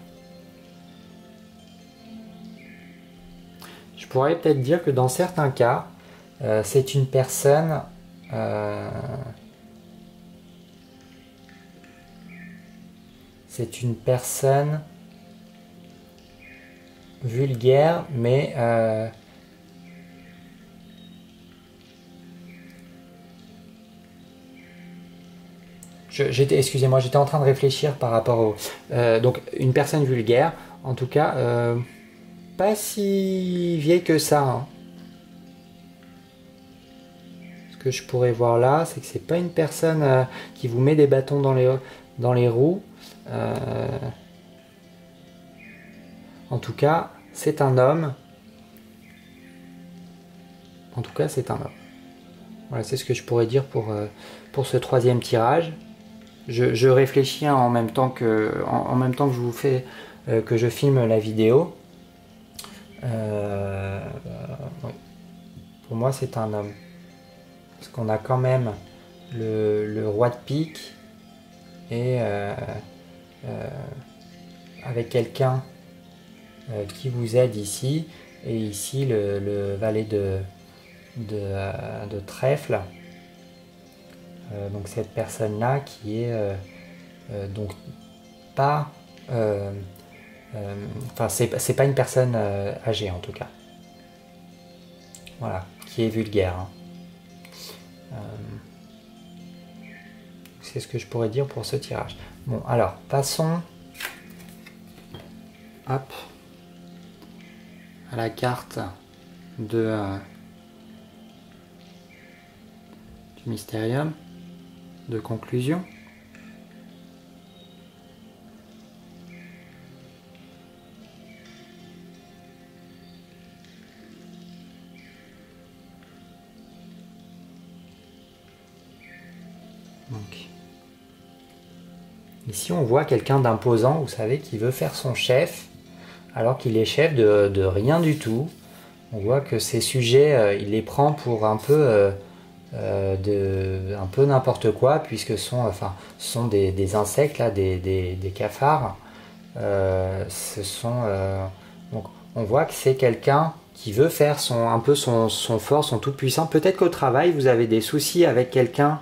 Je pourrais peut-être dire que dans certains cas, euh, c'est une personne... Euh, c'est une personne... vulgaire, mais euh, j'étais, excusez-moi, j'étais en train de réfléchir par rapport au euh, donc une personne vulgaire, en tout cas euh, pas si vieille que ça, hein. Ce que je pourrais voir là, c'est que c'est pas une personne euh, qui vous met des bâtons dans les dans les roues. euh, En tout cas, c'est un homme. En tout cas, c'est un homme. Voilà, c'est ce que je pourrais dire pour, euh, pour ce troisième tirage. Je, je réfléchis en même temps que, en, en même temps que je vous fais, euh, que je filme la vidéo. Euh, oui. Pour moi, c'est un homme. Parce qu'on a quand même le, le roi de pique et euh, euh, avec quelqu'un qui vous aide ici, et ici le, le valet de, de, de trèfle, euh, donc cette personne là qui est euh, euh, donc pas euh, euh, enfin c'est pas une personne euh, âgée en tout cas, voilà, qui est vulgaire, hein. euh, c'est ce que je pourrais dire pour ce tirage. Bon, alors passons, hop, à la carte de, euh, du Mysterium de conclusion. Donc, ici on voit quelqu'un d'imposant, vous savez, qui veut faire son chef, alors qu'il est chef de, de rien du tout. On voit que ces sujets, euh, il les prend pour un peu euh, euh, de, un peu n'importe quoi, puisque sont, enfin, sont des, des insectes, là, des, des, des cafards. Euh, ce sont, euh, donc, on voit que c'est quelqu'un qui veut faire son, un peu son, son fort, son tout-puissant. Peut-être qu'au travail, vous avez des soucis avec quelqu'un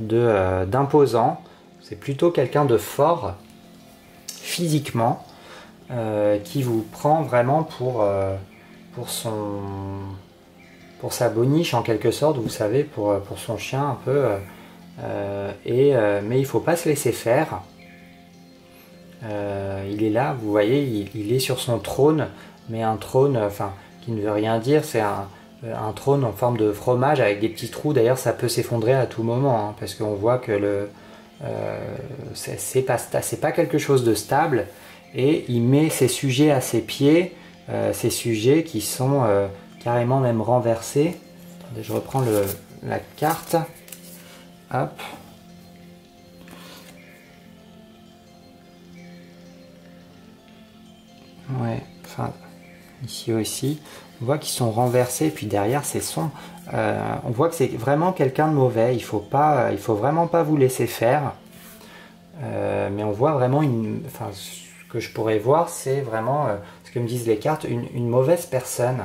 d'imposant. Euh, c'est plutôt quelqu'un de fort, physiquement. Euh, qui vous prend vraiment pour, euh, pour, son, pour sa boniche en quelque sorte, vous savez, pour, pour son chien un peu. Euh, et, euh, mais il ne faut pas se laisser faire. Euh, il est là, vous voyez, il, il est sur son trône, mais un trône enfin, qui ne veut rien dire, c'est un, un trône en forme de fromage avec des petits trous. D'ailleurs, ça peut s'effondrer à tout moment, hein, parce qu'on voit que le euh, c'est pas, c'est pas quelque chose de stable. Et il met ses sujets à ses pieds, euh, ces sujets qui sont, euh, carrément même renversé. Attendez, je reprends le, la carte. Hop. Ouais, enfin, ici aussi. On voit qu'ils sont renversés, et puis derrière, c'est sombre. Euh, on voit que c'est vraiment quelqu'un de mauvais. Il faut pas, il faut vraiment pas vous laisser faire. Euh, mais on voit vraiment une... Enfin, ce que je pourrais voir, c'est vraiment, euh, ce que me disent les cartes, une, une mauvaise personne.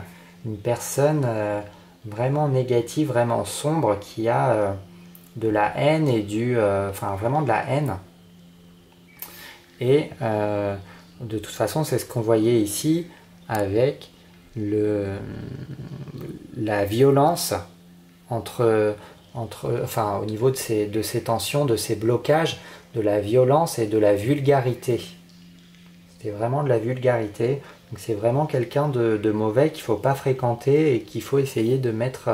Une personne euh, vraiment négative, vraiment sombre, qui a euh, de la haine et du... Euh, enfin, vraiment de la haine. Et... Euh, de toute façon, c'est ce qu'on voyait ici avec le, la violence entre, entre, enfin, au niveau de ces, de ces tensions, de ces blocages, de la violence et de la vulgarité. C'était vraiment de la vulgarité. Donc c'est vraiment quelqu'un de, de mauvais qu'il ne faut pas fréquenter et qu'il faut essayer de mettre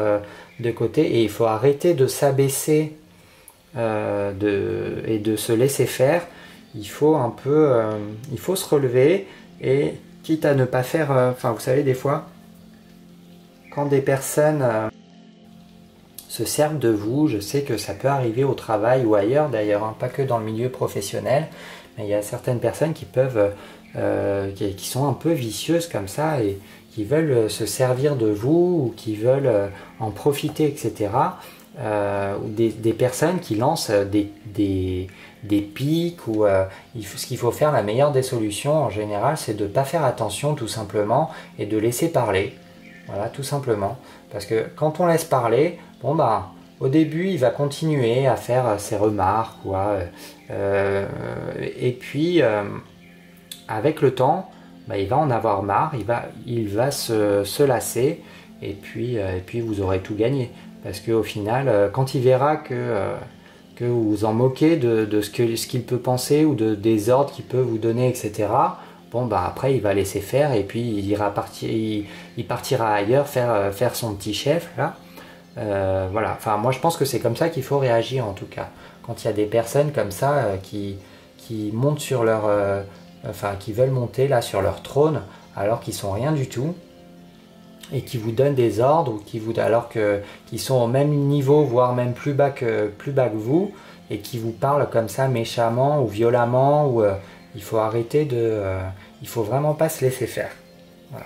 de côté. Et il faut arrêter de s'abaisser euh, de, et de se laisser faire. Il faut un peu, euh, il faut se relever, et quitte à ne pas faire, euh, enfin vous savez, des fois, quand des personnes euh, se servent de vous, je sais que ça peut arriver au travail ou ailleurs d'ailleurs, hein, pas que dans le milieu professionnel, mais il y a certaines personnes qui peuvent, euh, qui, qui sont un peu vicieuses comme ça, et qui veulent se servir de vous, ou qui veulent euh, en profiter, et cetera. Euh, des, des personnes qui lancent des, des, des pics, ou euh, il faut, ce qu'il faut faire, la meilleure des solutions en général, c'est de ne pas faire attention tout simplement et de laisser parler, voilà, tout simplement, parce que quand on laisse parler, bon bah, au début il va continuer à faire ses remarques, quoi, euh, et puis euh, avec le temps, bah, il va en avoir marre, il va, il va se, se lasser, et puis, euh, et puis vous aurez tout gagné. Parce qu'au final, quand il verra que, euh, que vous vous en moquez de, de ce que, ce qu'il peut penser, ou de, des ordres qu'il peut vous donner, et cetera, bon, bah après, il va laisser faire, et puis il, ira partir, il, il partira ailleurs faire, faire son petit chef, là. Euh, voilà. Enfin, moi, je pense que c'est comme ça qu'il faut réagir, en tout cas. Quand il y a des personnes comme ça euh, qui, qui montent sur leur... Euh, enfin, qui veulent monter, là, sur leur trône, alors qu'ils sont rien du tout, et qui vous donnent des ordres, ou qui vous, alors que qu'ils sont au même niveau, voire même plus bas que, plus bas que vous, et qui vous parlent comme ça méchamment ou violemment, ou euh, il faut arrêter de... Euh, il faut vraiment pas se laisser faire. Voilà.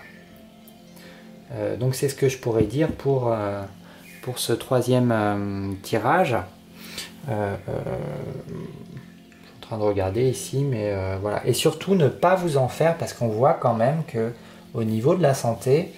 Euh, donc c'est ce que je pourrais dire pour, euh, pour ce troisième euh, tirage. Euh, euh, je suis en train de regarder ici, mais euh, voilà. Et surtout ne pas vous en faire, parce qu'on voit quand même que au niveau de la santé,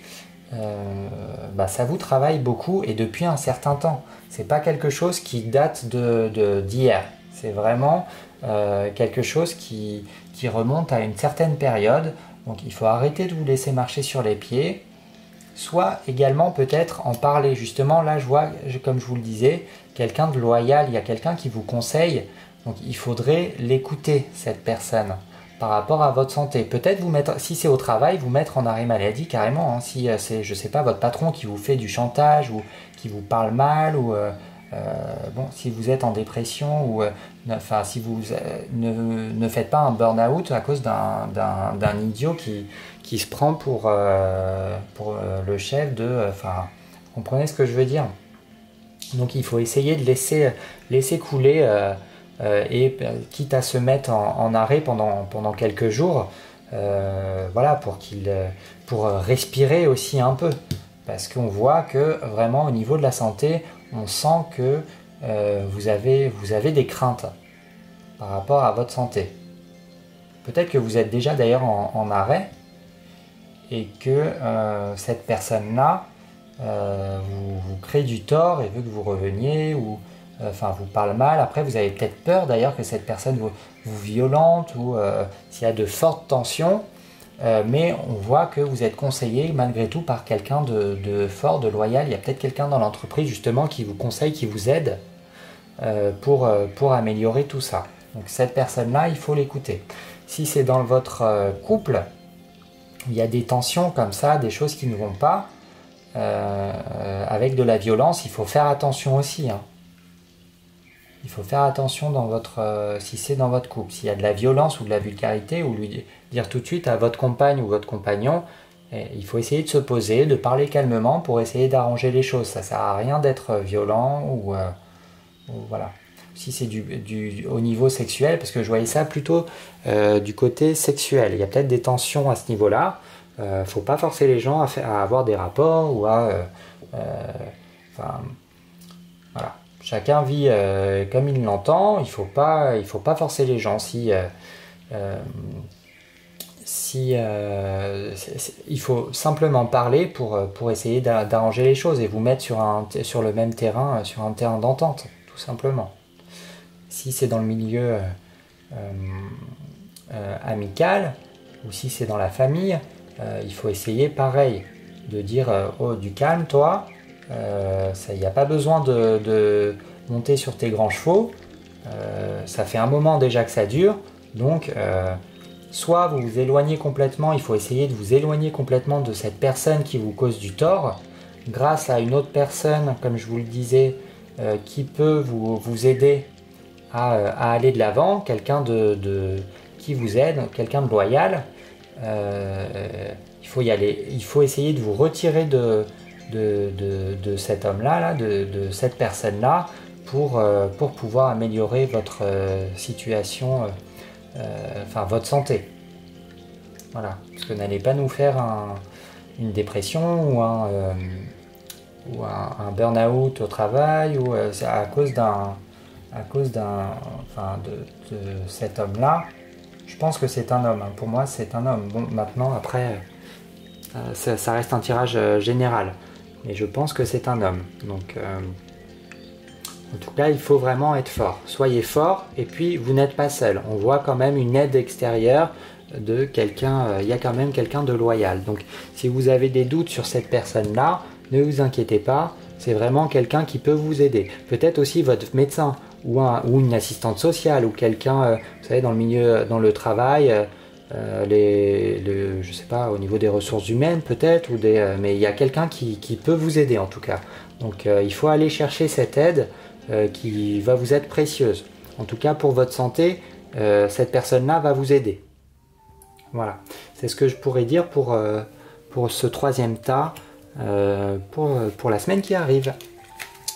Euh, bah ça vous travaille beaucoup, et depuis un certain temps. C'est pas quelque chose qui date de, de, d'hier, c'est vraiment euh, quelque chose qui, qui remonte à une certaine période. Donc il faut arrêter de vous laisser marcher sur les pieds, soit également peut-être en parler. Justement là je vois, comme je vous le disais, quelqu'un de loyal, il y a quelqu'un qui vous conseille, donc il faudrait l'écouter, cette personne, par rapport à votre santé. Peut-être vous mettre, si c'est au travail, vous mettre en arrêt maladie carrément, hein. Si euh, c'est, je sais pas, votre patron qui vous fait du chantage, ou qui vous parle mal, ou euh, euh, bon, si vous êtes en dépression, ou euh, ne, enfin, si vous euh, ne, ne faites pas un burn-out à cause d'un, d'un, d'un idiot qui, qui se prend pour, euh, pour euh, le chef de... Enfin, euh, comprenez ce que je veux dire. Donc il faut essayer de laisser, laisser couler... Euh, Euh, et euh, quitte à se mettre en, en arrêt pendant, pendant quelques jours, euh, voilà, pour, qu'il, euh, pour respirer aussi un peu, parce qu'on voit que vraiment au niveau de la santé, on sent que euh, vous, avez, vous avez des craintes par rapport à votre santé. Peut-être que vous êtes déjà d'ailleurs en, en arrêt, et que euh, cette personne-là euh, vous, vous crée du tort et veut que vous reveniez, ou... Enfin, vous parle mal. Après, vous avez peut-être peur d'ailleurs que cette personne vous, vous violente, ou euh, s'il y a de fortes tensions. Euh, mais on voit que vous êtes conseillé malgré tout par quelqu'un de, de fort, de loyal. Il y a peut-être quelqu'un dans l'entreprise justement qui vous conseille, qui vous aide euh, pour, euh, pour améliorer tout ça. Donc cette personne-là, il faut l'écouter. Si c'est dans votre euh, couple, il y a des tensions comme ça, des choses qui ne vont pas, euh, euh, avec de la violence, il faut faire attention aussi, hein. Il faut faire attention dans votre, euh, si c'est dans votre couple. S'il y a de la violence ou de la vulgarité, ou lui dire tout de suite à votre compagne ou votre compagnon Et il faut essayer de se poser, de parler calmement pour essayer d'arranger les choses. Ça sert à rien d'être violent ou, euh, ou voilà. Si c'est du, du, au niveau sexuel, parce que je voyais ça plutôt euh, du côté sexuel. Il y a peut-être des tensions à ce niveau-là. Il euh, ne faut pas forcer les gens à, faire, à avoir des rapports ou à... Euh, euh, enfin, voilà. Chacun vit euh, comme il l'entend. Il ne faut pas, il faut pas forcer les gens. Si... Euh, euh, Si, euh, il faut simplement parler pour, pour essayer d'arranger les choses et vous mettre sur, un, sur le même terrain, sur un terrain d'entente, tout simplement. Si c'est dans le milieu euh, euh, amical ou si c'est dans la famille, euh, il faut essayer pareil, de dire euh, « Oh, du calme, toi, euh, ça, il n'y a pas besoin de, de monter sur tes grands chevaux, euh, ça fait un moment déjà que ça dure, donc... Euh, » Soit vous vous éloignez complètement, il faut essayer de vous éloigner complètement de cette personne qui vous cause du tort, grâce à une autre personne, comme je vous le disais, euh, qui peut vous, vous aider à, euh, à aller de l'avant, quelqu'un de, de, qui vous aide, quelqu'un de loyal. Euh, il faut y aller, il faut essayer de vous retirer de, de, de, de cet homme-là, là, de, de cette personne-là, pour, euh, pour pouvoir améliorer votre euh, situation euh, Euh, enfin votre santé, voilà, parce que n'allez pas nous faire un, une dépression ou un, euh, ou un, un burn-out au travail ou euh, à cause d'un à cause d'un enfin de, de cet homme là. Je pense que c'est un homme, hein. Pour moi c'est un homme. Bon, maintenant après euh, ça, ça reste un tirage euh, général, mais je pense que c'est un homme, donc euh, en tout cas, il faut vraiment être fort. Soyez fort et puis vous n'êtes pas seul. On voit quand même une aide extérieure de quelqu'un. Euh, il y a quand même quelqu'un de loyal. Donc, si vous avez des doutes sur cette personne-là, ne vous inquiétez pas. C'est vraiment quelqu'un qui peut vous aider. Peut-être aussi votre médecin ou, un, ou une assistante sociale ou quelqu'un, euh, vous savez, dans le milieu, dans le travail, euh, les, le, je sais pas, au niveau des ressources humaines peut-être. Ou des, euh, mais il y a quelqu'un qui, qui peut vous aider en tout cas. Donc, euh, il faut aller chercher cette aide. Euh, qui va vous être précieuse. En tout cas, pour votre santé, euh, cette personne-là va vous aider. Voilà, c'est ce que je pourrais dire pour, euh, pour ce troisième tas, euh, pour, pour la semaine qui arrive.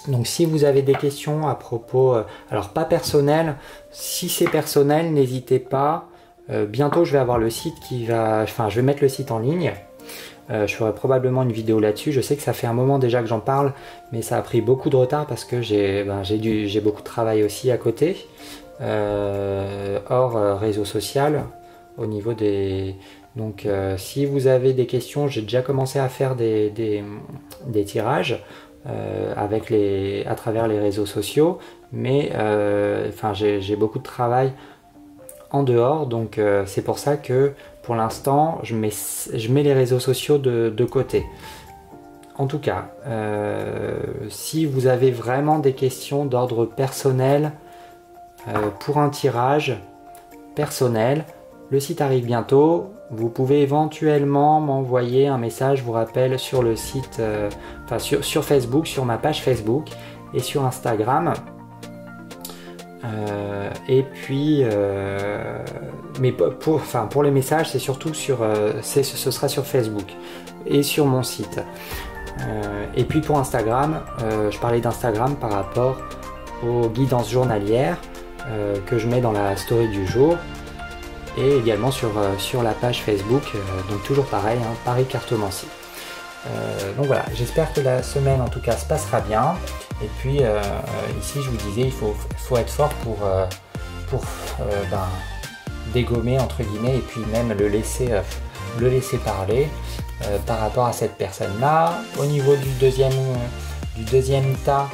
Donc, si vous avez des questions à propos, euh, alors pas personnel, si c'est personnel, n'hésitez pas. Euh, bientôt, je vais avoir le site qui va... Enfin, je vais mettre le site en ligne. Euh, je ferai probablement une vidéo là-dessus. Je sais que ça fait un moment déjà que j'en parle, mais ça a pris beaucoup de retard parce que j'ai ben, j'ai dû, j'ai beaucoup de travail aussi à côté, euh, hors euh, réseau social, au niveau des... Donc euh, si vous avez des questions, j'ai déjà commencé à faire des, des, des tirages euh, avec les, à travers les réseaux sociaux, mais euh, enfin, j'ai j'ai beaucoup de travail en dehors, donc euh, c'est pour ça que pour l'instant je mets, je mets les réseaux sociaux de, de côté. En tout cas, euh, si vous avez vraiment des questions d'ordre personnel euh, pour un tirage personnel, le site arrive bientôt. Vous pouvez éventuellement m'envoyer un message, je vous rappelle, sur le site, euh, enfin sur, sur Facebook, sur ma page Facebook et sur Instagram. Euh, et puis, euh, mais pour, enfin, pour les messages, c'est surtout sur, euh, c'est, ce sera sur Facebook et sur mon site. Euh, et puis pour Instagram, euh, je parlais d'Instagram par rapport aux guidances journalières euh, que je mets dans la story du jour et également sur, euh, sur la page Facebook. Euh, donc toujours pareil, hein, Paris Cartomancie. Euh, donc voilà, j'espère que la semaine en tout cas se passera bien. Et puis euh, ici je vous disais, il faut, faut être fort pour, euh, pour euh, ben, dégommer entre guillemets, et puis même le laisser, euh, le laisser parler euh, par rapport à cette personne là. Au niveau du deuxième, du deuxième tas,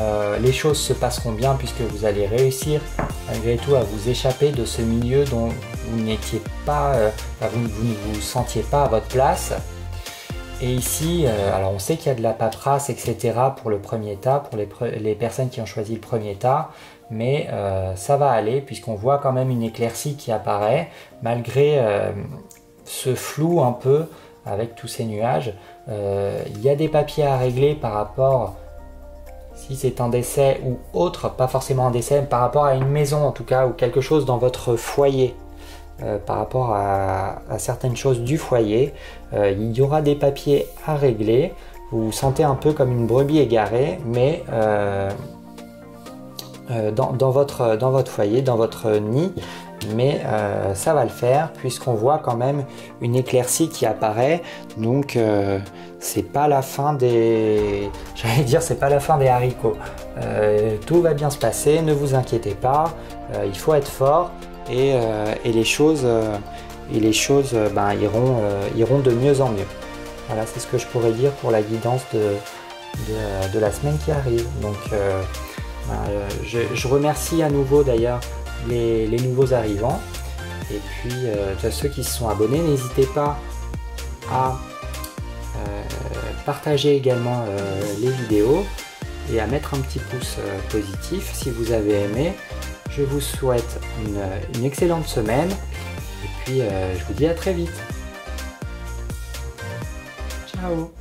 euh, les choses se passeront bien puisque vous allez réussir malgré tout à vous échapper de ce milieu dont vous n'étiez pas, euh, vous, vous ne vous sentiez pas à votre place. Et ici, euh, alors on sait qu'il y a de la paperasse, et cetera pour le premier tas, pour les, pre les personnes qui ont choisi le premier tas, mais euh, ça va aller puisqu'on voit quand même une éclaircie qui apparaît, malgré euh, ce flou un peu avec tous ces nuages. Euh, il y a des papiers à régler par rapport, si c'est un décès ou autre, pas forcément un décès, mais par rapport à une maison en tout cas, ou quelque chose dans votre foyer. euh, par rapport à, à certaines choses du foyer. Euh, il y aura des papiers à régler. Vous vous sentez un peu comme une brebis égarée, mais euh, euh, dans, dans, votre, dans votre foyer, dans votre nid. Mais euh, ça va le faire puisqu'on voit quand même une éclaircie qui apparaît, donc euh, c'est pas la fin des j'allais dire c'est pas la fin des haricots. Euh, tout va bien se passer, ne vous inquiétez pas. Euh, il faut être fort et, euh, et les choses euh, et les choses ben, iront euh, iront de mieux en mieux. Voilà, c'est ce que je pourrais dire pour la guidance de, de, de la semaine qui arrive. Donc euh, ben, je, je remercie à nouveau d'ailleurs Les, les nouveaux arrivants, et puis euh, ceux qui se sont abonnés, n'hésitez pas à euh, partager également euh, les vidéos et à mettre un petit pouce euh, positif si vous avez aimé. Je vous souhaite une, une excellente semaine et puis euh, je vous dis à très vite. Ciao.